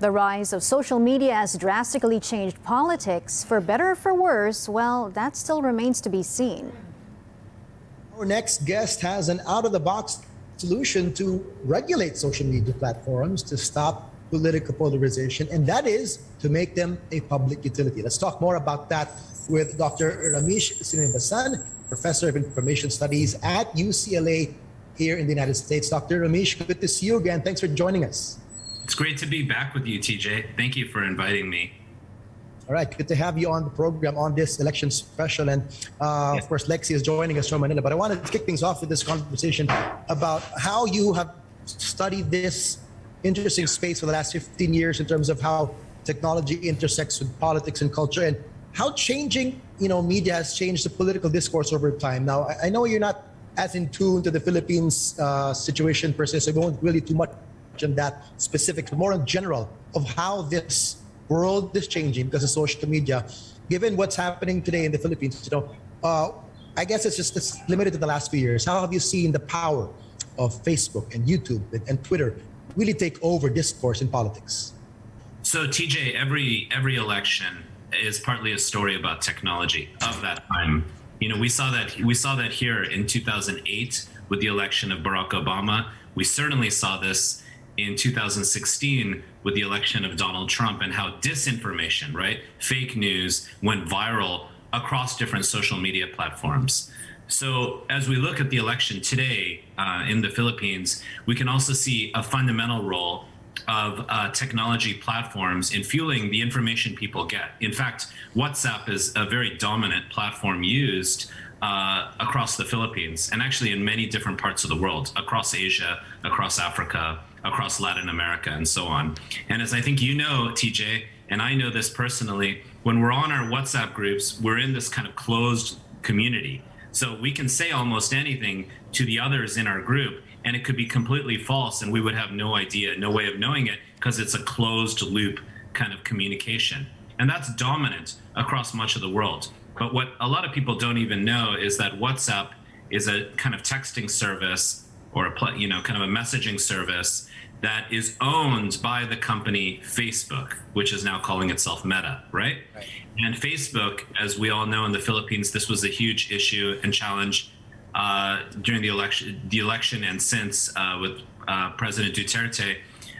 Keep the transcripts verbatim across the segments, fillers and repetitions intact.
The rise of social media has drastically changed politics. For better or for worse, well, that still remains to be seen. Our next guest has an out-of-the-box solution to regulate social media platforms to stop political polarization, and that is to make them a public utility. Let's talk more about that with Doctor Ramesh Srinivasan, Professor of Information Studies at U C L A here in the United States. Doctor Ramesh, good to see you again. Thanks for joining us. It's great to be back with you, T J. Thank you for inviting me. All right, good to have you on the program on this election special. And uh, yes. Of course, Lexi is joining us from Manila, but I wanted to kick things off with this conversation about how you have studied this interesting space for the last fifteen years in terms of how technology intersects with politics and culture, and how changing, you know, media has changed the political discourse over time. Now, I know you're not as in tune to the Philippines uh, situation per se, so we won't really too much on that specific, but more in general of how this world is changing because of social media. Given what's happening today in the Philippines, you know, uh, I guess it's just it's limited to the last few years. How have you seen the power of Facebook and YouTube and Twitter really take over discourse in politics? So, T J, every every election is partly a story about technology of that time. You know, we saw that we saw that here in two thousand eight with the election of Barack Obama. We certainly saw this in two thousand sixteen with the election of Donald Trump, and how disinformation, right, fake news went viral across different social media platforms. So as we look at the election today uh, in the Philippines, we can also see a fundamental role of uh, technology platforms in fueling the information people get. In fact, WhatsApp is a very dominant platform used uh, across the Philippines, and actually in many different parts of the world, across Asia, across Africa, across Latin America, and so on. And as I think you know, T J, and I know this personally, when we're on our WhatsApp groups, we're in this kind of closed community. So we can say almost anything to the others in our group, and it could be completely false, and we would have no idea, no way of knowing it, because it's a closed loop kind of communication. And that's dominant across much of the world. But what a lot of people don't even know is that WhatsApp is a kind of texting service, or a, you know, kind of a messaging service that is owned by the company Facebook, which is now calling itself Meta, right? Right. And Facebook, as we all know in the Philippines, this was a huge issue and challenge uh, during the election, the election and since uh, with uh, President Duterte,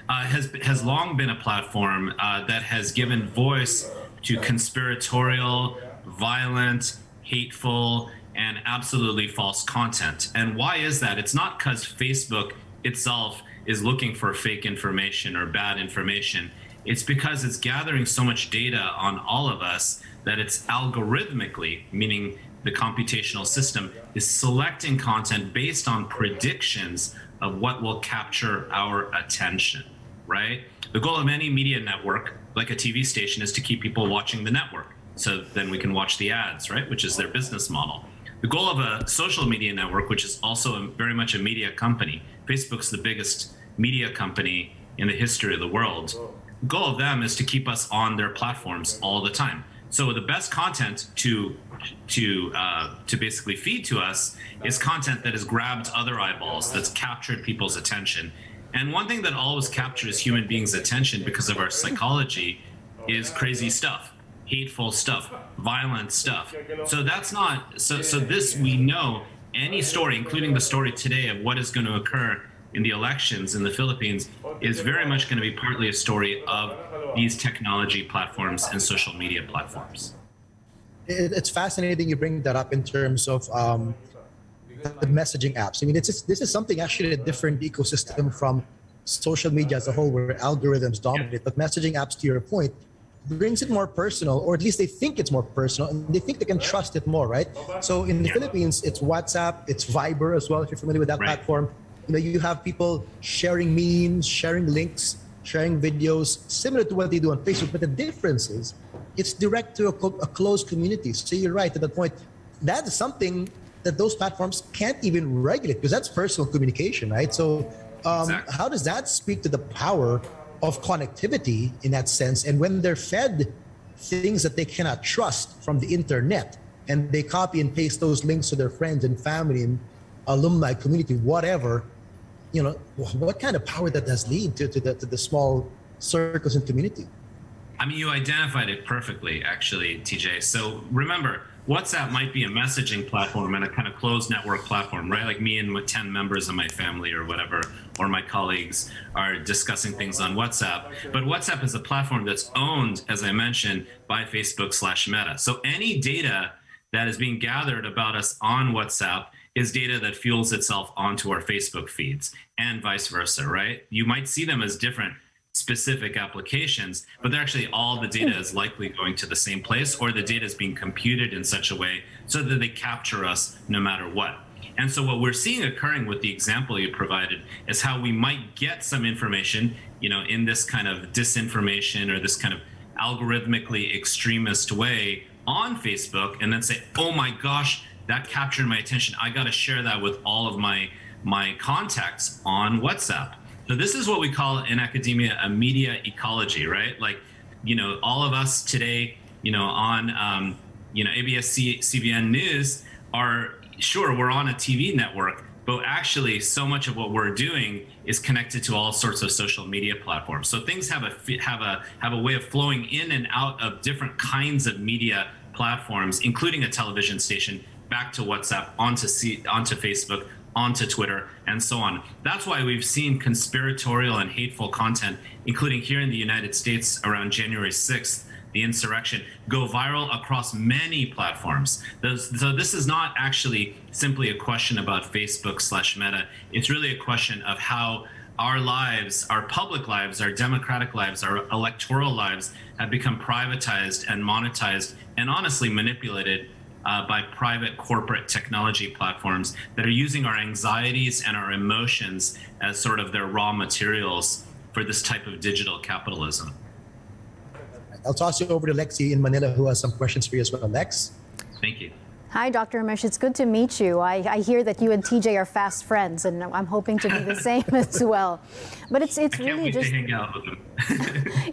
uh, has, has long been a platform uh, that has given voice to conspiratorial, violent, hateful, and absolutely false content. And why is that? It's not because Facebook itself is looking for fake information or bad information. It's because it's gathering so much data on all of us that it's algorithmically, meaning the computational system, is selecting content based on predictions of what will capture our attention, right? The goal of any media network, like a T V station, is to keep people watching the network, so then we can watch the ads, right, which is their business model. The goal of a social media network, which is also very much a media company, Facebook's the biggest media company in the history of the world. The goal of them is to keep us on their platforms all the time. So the best content to to uh, to basically feed to us is content that has grabbed other eyeballs, that's captured people's attention. And one thing that always captures human beings' attention because of our psychology is crazy stuff, hateful stuff, violent stuff. So that's not, so, so this we know, any story, including the story today of what is going to occur in the elections in the Philippines, is very much going to be partly a story of these technology platforms and social media platforms. It's fascinating you bring that up in terms of um, the messaging apps. I mean, it's just, this is something actually a different ecosystem from social media as a whole, where algorithms dominate, but messaging apps, to your point, brings it more personal, or at least they think it's more personal, and they think they can trust it more, right? So in the yeah. Philippines, it's WhatsApp, it's Viber as well, if you're familiar with that right. platform. You know, you have people sharing memes, sharing links, sharing videos, similar to what they do on Facebook, but the difference is it's direct to a, a closed community. So you're right at that point. That is something that those platforms can't even regulate, because that's personal communication, right? So um, exactly. How does that speak to the power of connectivity in that sense? And when they're fed things that they cannot trust from the internet, and they copy and paste those links to their friends and family and alumni community, whatever, you know, what kind of power that does lead to, to, the, to the small circles and community. I mean, you identified it perfectly, actually, T J. So remember, WhatsApp might be a messaging platform and a kind of closed network platform, right? Like me and my ten members of my family or whatever, or my colleagues are discussing things on WhatsApp. But WhatsApp is a platform that's owned, as I mentioned, by Facebook slash Meta. So any data that is being gathered about us on WhatsApp is data that fuels itself onto our Facebook feeds and vice versa, right? You might see them as different specific applications, but they're actually all the data is likely going to the same place, or the data is being computed in such a way so that they capture us no matter what. And so what we're seeing occurring with the example you provided is how we might get some information, you know, in this kind of disinformation or this kind of algorithmically extremist way on Facebook, and then say, oh my gosh, that captured my attention. I got to share that with all of my, my contacts on WhatsApp. So this is what we call in academia a media ecology, right? Like, you know, all of us today, you know, on, um, you know, A B S C B N News are, sure, we're on a T V network, but actually so much of what we're doing is connected to all sorts of social media platforms. So things have a, have a, have a way of flowing in and out of different kinds of media platforms, including a television station, back to WhatsApp, onto, C onto Facebook, onto Twitter, and so on. That's why we've seen conspiratorial and hateful content, including here in the United States around January sixth, the insurrection, go viral across many platforms. So this is not actually simply a question about Facebook slash Meta. It's really a question of how our lives, our public lives, our democratic lives, our electoral lives have become privatized and monetized and honestly manipulated Uh, by private corporate technology platforms that are using our anxieties and our emotions as sort of their raw materials for this type of digital capitalism. I'll toss you over to Lexi in Manila, who has some questions for you as well. Lex? Thank you. Hi, Doctor Ramesh. It's good to meet you. I, I hear that you and T J are fast friends, and I'm hoping to be the same as well. But it's it's I can't really wait just to hang out with them.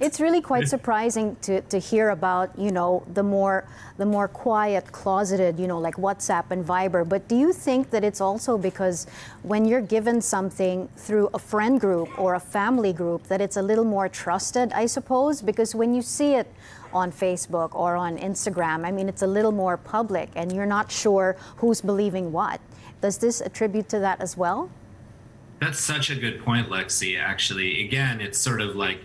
It's really quite surprising to, to hear about, you know, the more the more quiet, closeted, you know, like WhatsApp and Viber. But do you think that it's also because when you're given something through a friend group or a family group that it's a little more trusted, I suppose? Because when you see it on Facebook or on Instagram, I mean, it's a little more public and you're not sure who's believing what. Does this attribute to that as well? That's such a good point, Lexi, actually. Again, it's sort of like,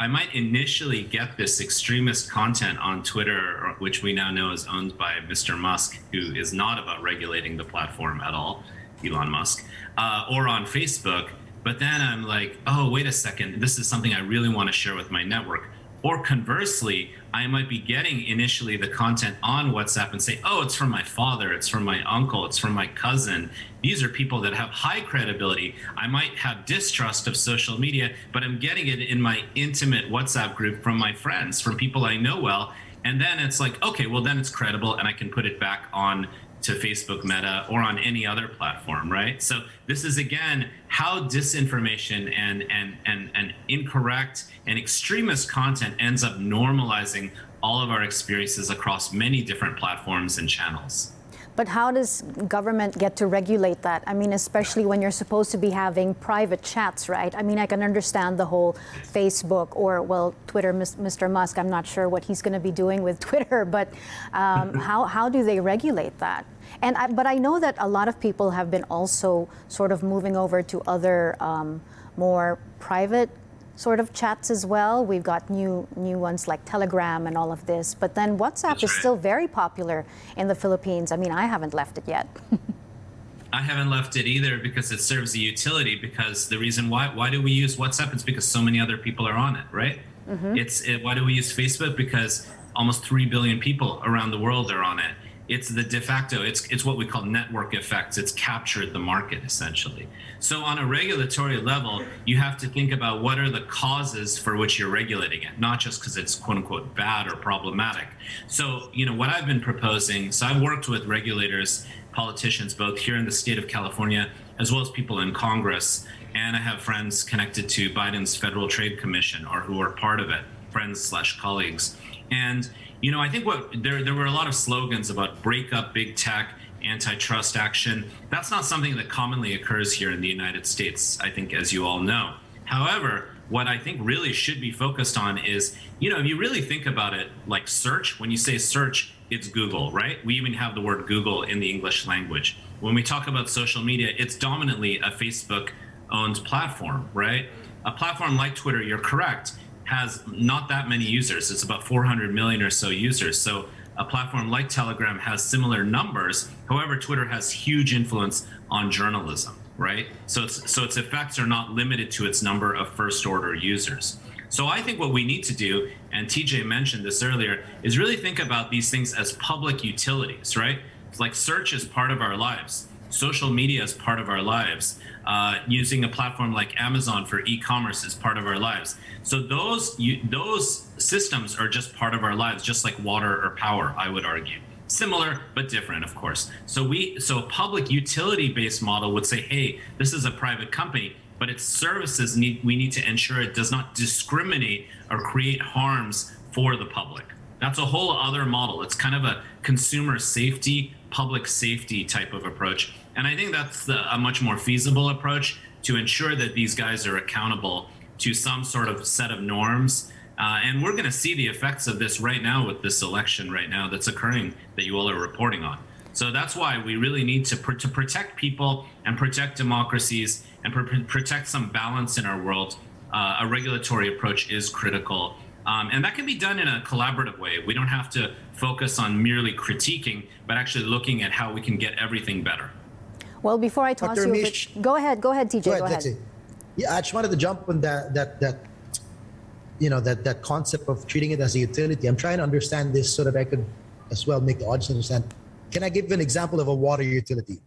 I might initially get this extremist content on Twitter, which we now know is owned by Mister Musk, who is not about regulating the platform at all, Elon Musk, uh, or on Facebook. But then I'm like, oh, wait a second, this is something I really want to share with my network. Or conversely, I might be getting initially the content on WhatsApp and say, oh, it's from my father, it's from my uncle, it's from my cousin. These are people that have high credibility. I might have distrust of social media, but I'm getting it in my intimate WhatsApp group from my friends, from people I know well. And then it's like, okay, well, then it's credible and I can put it back on to Facebook Meta or on any other platform, right? So this is, again, how disinformation and, and, and, and incorrect and extremist content ends up normalizing all of our experiences across many different platforms and channels. But how does government get to regulate that? I mean, especially when you're supposed to be having private chats, right? I mean, I can understand the whole Facebook or, well, Twitter, Mister Musk, I'm not sure what he's going to be doing with Twitter, but um, how, how do they regulate that? And I, but I know that a lot of people have been also sort of moving over to other um, more private sort of chats as well. We've got new new ones like Telegram and all of this, but then WhatsApp is still very popular in the Philippines. I mean, I haven't left it yet. I haven't left it either because it serves a utility, because the reason why, why do we use WhatsApp? It's because so many other people are on it, right? Mm-hmm. It's it, why do we use Facebook? Because almost three billion people around the world are on it. It's the de facto, it's, it's what we call network effects. It's captured the market, essentially. So on a regulatory level, you have to think about what are the causes for which you're regulating it, not just because it's quote unquote bad or problematic. So, you know, what I've been proposing, so I've worked with regulators, politicians, both here in the state of California, as well as people in Congress. And I have friends connected to Biden's Federal Trade Commission or who are part of it, friends slash colleagues. And you know, I think what there there were a lot of slogans about break up big tech, antitrust action. That's not something that commonly occurs here in the United States, I think, as you all know. However, what I think really should be focused on is, you know, if you really think about it, like search, when you say search, it's Google, right? We even have the word Google in the English language. When we talk about social media, it's dominantly a Facebook-owned platform, right? A platform like Twitter, you're correct, has not that many users. It's about four hundred million or so users. So a platform like Telegram has similar numbers. However, Twitter has huge influence on journalism, right? So it's, so its effects are not limited to its number of first-order users. So I think what we need to do, and T J mentioned this earlier, is really think about these things as public utilities, right? It's like search is part of our lives. Social media is part of our lives. Uh, using a platform like Amazon for e-commerce is part of our lives. So those, you, those systems are just part of our lives, just like water or power, I would argue. Similar, but different, of course. So, we, so a public utility-based model would say, hey, this is a private company, but its services need, we need to ensure it does not discriminate or create harms for the public. That's a whole other model. It's kind of a consumer safety, public safety type of approach. And I think that's the, a much more feasible approach to ensure that these guys are accountable to some sort of set of norms. Uh, and we're going to see the effects of this right now with this election right now that's occurring that you all are reporting on. So that's why we really need to, pr to protect people and protect democracies and pr protect some balance in our world. Uh, a regulatory approach is critical. Um, and that can be done in a collaborative way. We don't have to focus on merely critiquing, but actually looking at how we can get everything better. Well, before I toss Doctor you, Mish, bit, go ahead, go ahead, T J, go ahead. Go ahead. Yeah, I just wanted to jump on that, that, that, you know, that, that concept of treating it as a utility. I'm trying to understand this so that I could as well make the audience understand. Can I give an example of a water utility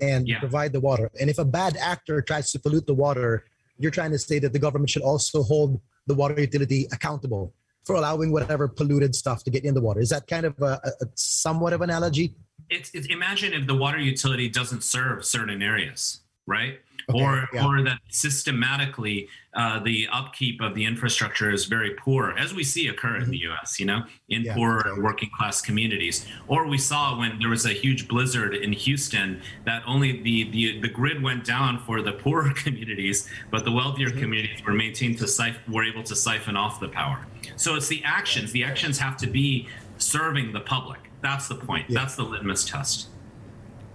and yeah. provide the water? And if a bad actor tries to pollute the water, you're trying to say that the government should also hold the water utility accountable for allowing whatever polluted stuff to get in the water. Is that kind of a, a somewhat of an analogy? It's, it's imagine if the water utility doesn't serve certain areas, right? Okay, or, yeah. or that systematically uh, the upkeep of the infrastructure is very poor, as we see occur in the U S, you know, in yeah, poorer okay. working class communities. Or we saw when there was a huge blizzard in Houston that only the, the, the grid went down for the poorer communities, but the wealthier mm-hmm. communities were maintained to siphon, were able to siphon off the power. So it's the actions. The actions have to be serving the public. That's the point. Yeah. That's the litmus test.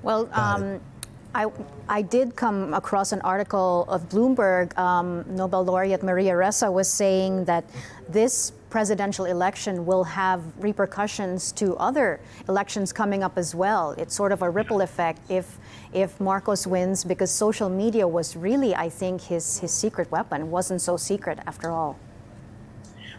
Well, um, I, I did come across an article of Bloomberg. Um, Nobel laureate Maria Ressa was saying that this presidential election will have repercussions to other elections coming up as well. It's sort of a ripple effect if, if Marcos wins, because social media was really, I think, his, his secret weapon. It wasn't so secret after all.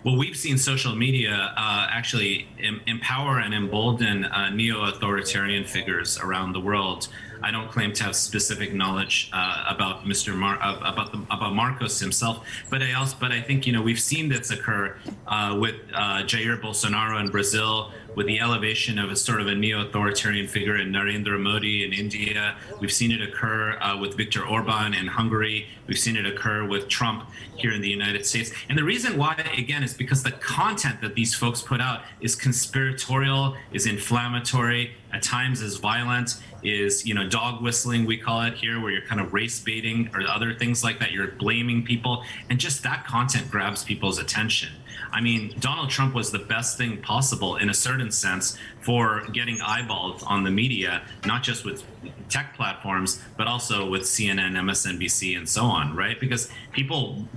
Well, we've seen social media uh, actually em empower and embolden uh, neo-authoritarian figures around the world. I don't claim to have specific knowledge uh, about Mister Mar uh, about the, about Marcos himself, but I also but I think you know we've seen this occur uh, with uh, Jair Bolsonaro in Brazil, with the elevation of a sort of a neo-authoritarian figure in Narendra Modi in India. We've seen it occur uh, with Viktor Orban in Hungary. We've seen it occur with Trump here in the United States. And the reason why, again, is because the content that these folks put out is conspiratorial, is inflammatory, at times is violent, is, you know, dog whistling, we call it here, where you're kind of race baiting or other things like that. You're blaming people. And just that content grabs people's attention. I mean, Donald Trump was the best thing possible in a certain sense for getting eyeballs on the media, not just with tech platforms, but also with C N N, M S N B C, and so on, right? Because people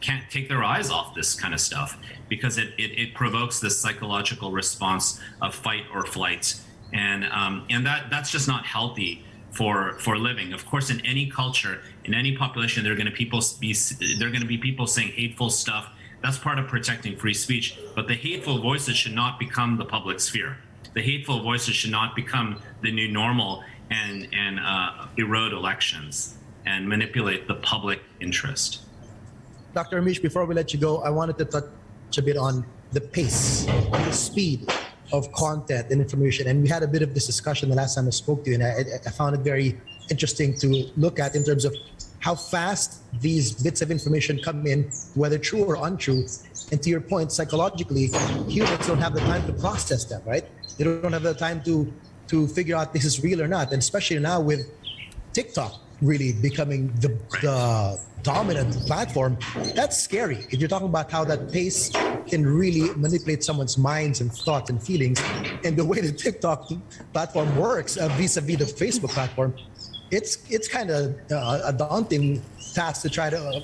can't take their eyes off this kind of stuff because it, it, it provokes this psychological response of fight or flight. And, um, and that, that's just not healthy for, for living. Of course, in any culture, in any population, there are going to people be, there are going to be people saying hateful stuff. That's part of protecting free speech. But the hateful voices should not become the public sphere. The hateful voices should not become the new normal and, and uh, erode elections and manipulate the public interest. Doctor Ramesh, before we let you go, I wanted to touch a bit on the pace, the speed of content and information. And we had a bit of this discussion the last time I spoke to you, and I, I found it very interesting to look at in terms of how fast these bits of information come in, whether true or untrue. And to your point, psychologically, humans don't have the time to process them, right? They don't have the time to, to figure out this is real or not. And especially now with TikTok, really becoming the, the dominant platform, that's scary. If you're talking about how that pace can really manipulate someone's minds and thoughts and feelings, and the way the TikTok platform works uh, vis-a-vis the Facebook platform, it's it's kind of uh, a daunting task to try to uh,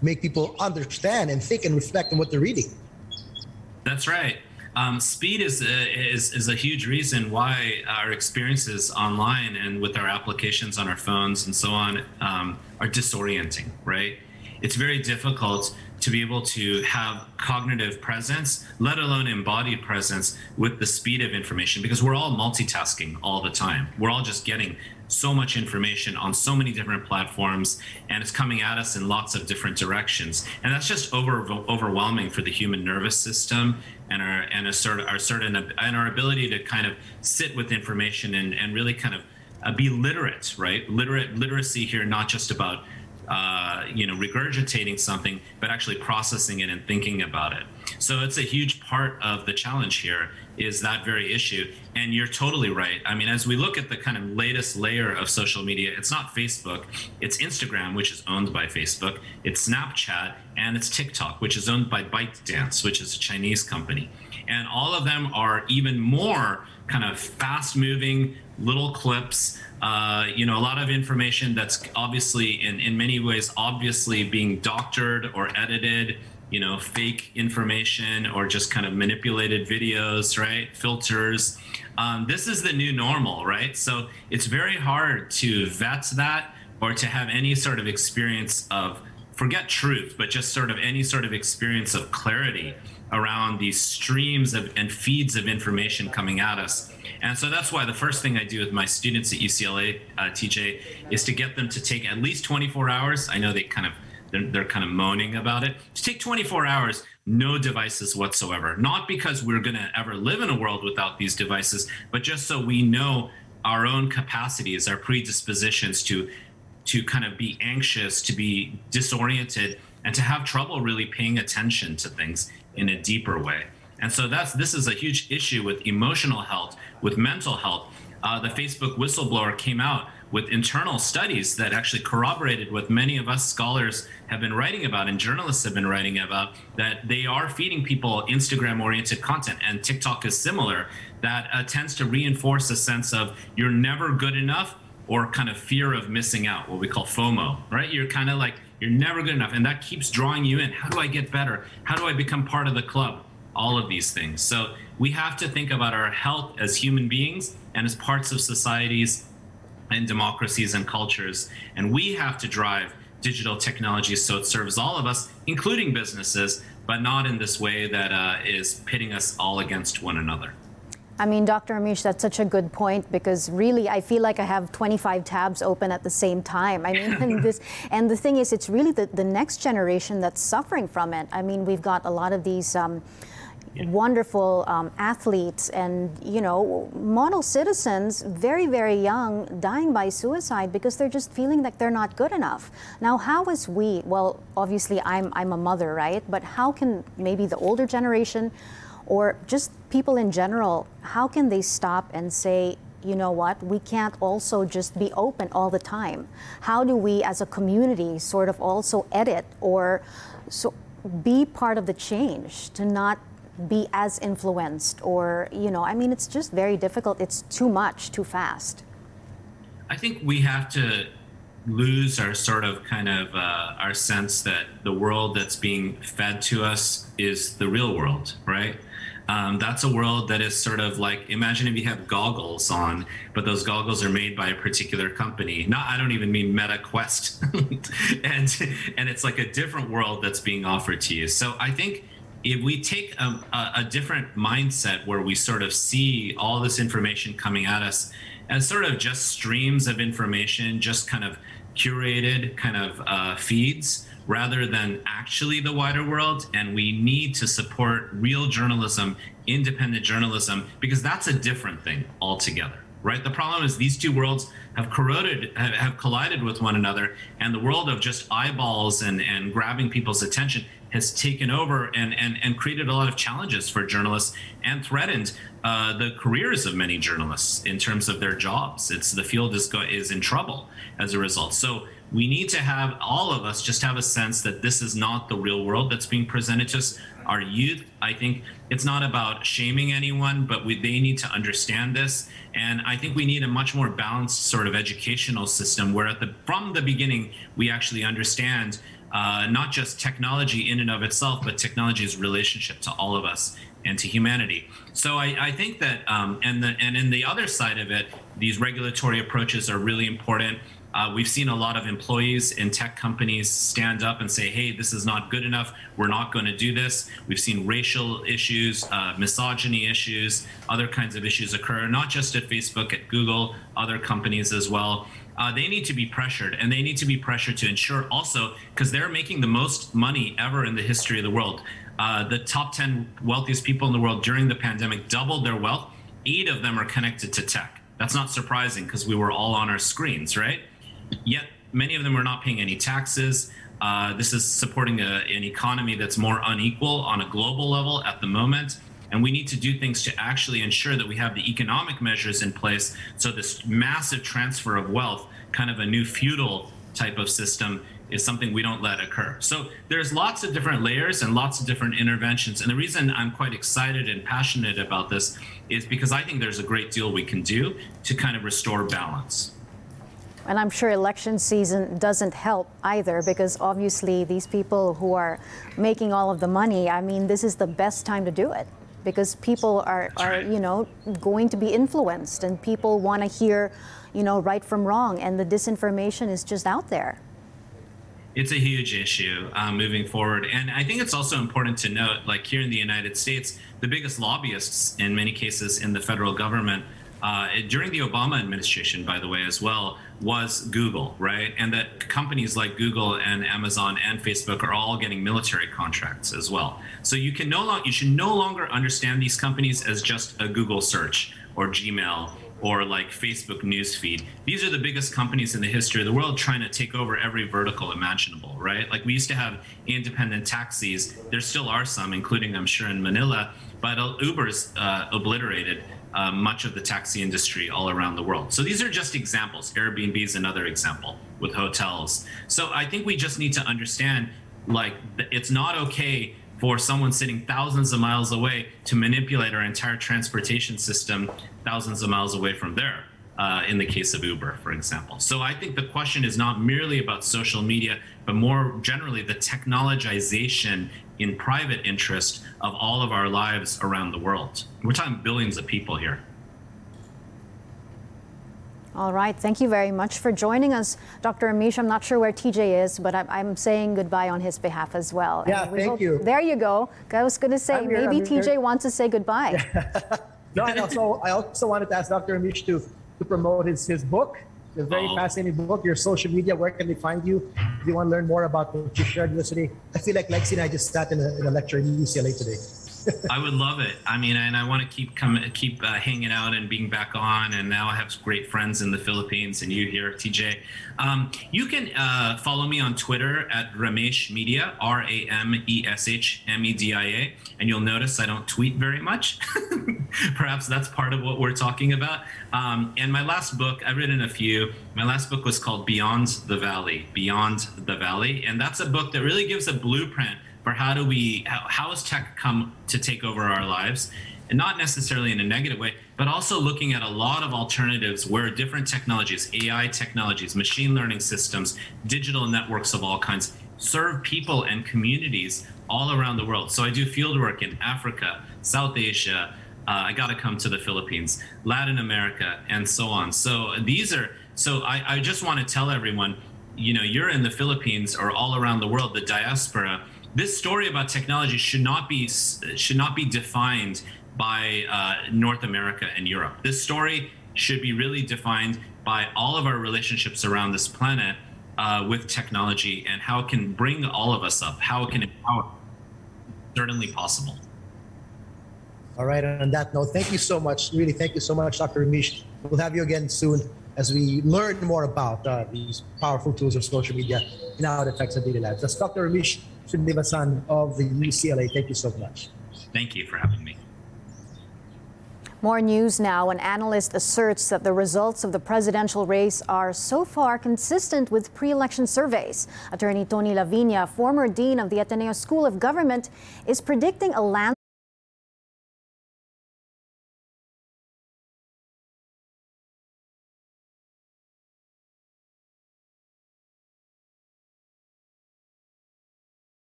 make people understand and think and reflect on what they're reading. That's right. Um, speed is a, is, is a huge reason why our experiences online and with our applications on our phones and so on um, are disorienting, right? It's very difficult to be able to have cognitive presence, let alone embodied presence, with the speed of information, because we're all multitasking all the time. We're all just getting so much information on so many different platforms, and it's coming at us in lots of different directions. And that's just over, overwhelming for the human nervous system and our and a sort of our certain and our ability to kind of sit with information and, and really kind of uh, be literate, right? Literate literacy here, not just about uh, you know regurgitating something, but actually processing it and thinking about it. So it's a huge part of the challenge here, is that very issue. And you're totally right. I mean, as we look at the kind of latest layer of social media, it's not Facebook, it's Instagram, which is owned by Facebook, it's Snapchat, and it's TikTok, which is owned by ByteDance, which is a Chinese company. And all of them are even more kind of fast-moving little clips, uh, you know, a lot of information that's obviously, in, in many ways, obviously being doctored or edited, you know, fake information or just kind of manipulated videos, right? Filters. Um, this is the new normal, right? So it's very hard to vet that or to have any sort of experience of, forget truth, but just sort of any sort of experience of clarity around these streams of, and feeds of information coming at us. And so that's why the first thing I do with my students at U C L A, uh, T J, is to get them to take at least twenty-four hours. I know they kind of They're, they're kind of moaning about it. Just take twenty-four hours, no devices whatsoever. Not because we're going to ever live in a world without these devices, but just so we know our own capacities, our predispositions to, to kind of be anxious, to be disoriented, and to have trouble really paying attention to things in a deeper way. And so that's this is a huge issue with emotional health, with mental health. Uh, the Facebook whistleblower came out with internal studies that actually corroborated what many of us scholars have been writing about and journalists have been writing about, that they are feeding people Instagram-oriented content, and TikTok is similar, that uh, tends to reinforce a sense of you're never good enough, or kind of fear of missing out, what we call FOMO, right? You're kind of like, you're never good enough, and that keeps drawing you in. How do I get better? How do I become part of the club? All of these things. So we have to think about our health as human beings and as parts of societies and democracies and cultures, and we have to drive digital technology so it serves all of us, including businesses, but not in this way that uh, is pitting us all against one another. I mean, Doctor Ramesh, that's such a good point, because really I feel like I have twenty-five tabs open at the same time. I mean, and, this, and the thing is, it's really the, the next generation that's suffering from it. I mean, we've got a lot of these um, wonderful um, athletes and, you know, model citizens, very, very young, dying by suicide because they're just feeling like they're not good enough. Now, how is we, well, obviously I'm, I'm a mother, right? But how can maybe the older generation or just people in general, how can they stop and say, you know what, we can't also just be open all the time? How do we as a community sort of also edit or so be part of the change to not be as influenced or, you know, I mean, it's just very difficult. It's too much, too fast. I think we have to lose our sort of kind of uh, our sense that the world that's being fed to us is the real world, right? Um, that's a world that is sort of like, imagine if you have goggles on, but those goggles are made by a particular company. Not, I don't even mean Meta Quest. and, and it's like a different world that's being offered to you. So I think if we take a, a, a different mindset where we sort of see all this information coming at us as sort of just streams of information, just kind of curated kind of uh, feeds, rather than actually the wider world. And we need to support real journalism, independent journalism, because that's a different thing altogether, right? The problem is these two worlds have corroded, have, have collided with one another, and the world of just eyeballs and, and grabbing people's attention has taken over and, and, and created a lot of challenges for journalists and threatened uh, the careers of many journalists in terms of their jobs. It's the field is, go, is in trouble as a result. So we need to have, all of us, just have a sense that this is not the real world that's being presented to us. Our youth, I think it's not about shaming anyone, but we, they need to understand this. And I think we need a much more balanced sort of educational system where at the, from the beginning, we actually understand Uh, not just technology in and of itself, but technology's relationship to all of us and to humanity. So I, I think that, um, and the and in the other side of it, these regulatory approaches are really important. Uh, we've seen a lot of employees in tech companies stand up and say, hey, this is not good enough. We're not going to do this. We've seen racial issues, uh, misogyny issues, other kinds of issues occur, not just at Facebook, at Google, other companies as well. Uh, they need to be pressured, and they need to be pressured to ensure also, because they're making the most money ever in the history of the world. Uh, the top ten wealthiest people in the world during the pandemic doubled their wealth. Eight of them are connected to tech. That's not surprising because we were all on our screens, right? Yet many of them are not paying any taxes. Uh, this is supporting a, an economy that's more unequal on a global level at the moment. And we need to do things to actually ensure that we have the economic measures in place. So this massive transfer of wealth, kind of a new feudal type of system, is something we don't let occur. So there's lots of different layers and lots of different interventions. And the reason I'm quite excited and passionate about this is because I think there's a great deal we can do to kind of restore balance. And I'm sure election season doesn't help either, because obviously these people who are making all of the money, I mean, this is the best time to do it. Because people are, are, you know, going to be influenced, and people want to hear, you know, right from wrong, and the disinformation is just out there. It's a huge issue uh, moving forward, and I think it's also important to note, like here in the United States, the biggest lobbyists in many cases in the federal government uh, during the Obama administration, by the way, as well, was Google, right? And that companies like Google and Amazon and Facebook are all getting military contracts as well. So you can no longer, you should no longer understand these companies as just a Google search or Gmail or like Facebook newsfeed. These are the biggest companies in the history of the world trying to take over every vertical imaginable, right? Like we used to have independent taxis. There still are some, including I'm sure in Manila, but Uber's uh, obliterated Uh, much of the taxi industry all around the world. So these are just examples. Airbnb is another example with hotels. So I think we just need to understand, like, it's not okay for someone sitting thousands of miles away to manipulate our entire transportation system thousands of miles away from there, uh, in the case of Uber, for example. So I think the question is not merely about social media, but more generally the technologization in private interest of all of our lives around the world. We're talking billions of people here. All right, thank you very much for joining us, Doctor Ramesh. I'm not sure where T J is, but I'm, I'm saying goodbye on his behalf as well. Yeah, we thank hope, you. There you go. I was gonna say, here, maybe T J there. wants to say goodbye. Yeah. No, and also, I also wanted to ask Doctor Ramesh to, to promote his, his book, the very oh. fascinating book, Your Social Media. Where can they find you? If you want to learn more about what you shared yesterday, I feel like Lexi and I just sat in a, in a lecture at U C L A today. I would love it. I mean, and I want to keep coming, keep uh, hanging out and being back on. And now I have great friends in the Philippines and you here, T J. Um, you can uh, follow me on Twitter at Ramesh Media, R A M E S H M E D I A. And you'll notice I don't tweet very much. Perhaps that's part of what we're talking about. Um, and my last book, I've written a few. My last book was called Beyond the Valley, Beyond the Valley. And that's a book that really gives a blueprint for how do we, how, how has tech come to take over our lives? And not necessarily in a negative way, but also looking at a lot of alternatives where different technologies, A I technologies, machine learning systems, digital networks of all kinds, serve people and communities all around the world. So I do field work in Africa, South Asia, Uh, I got to come to the Philippines, Latin America, and so on. So these are, so I, I just want to tell everyone, you know, you're in the Philippines or all around the world, the diaspora. This story about technology should not be, should not be defined by uh, North America and Europe. This story should be really defined by all of our relationships around this planet uh, with technology and how it can bring all of us up, how it can empower. Certainly possible. All right, on that note, thank you so much. Really, thank you so much, Doctor Ramesh. We'll have you again soon as we learn more about uh, these powerful tools of social media and how it affects our daily lives. That's Doctor Ramesh Srinivasan of the U C L A. Thank you so much. Thank you for having me. More news now. An analyst asserts that the results of the presidential race are so far consistent with pre-election surveys. Attorney Tony Lavinia, former dean of the Ateneo School of Government, is predicting a landslide.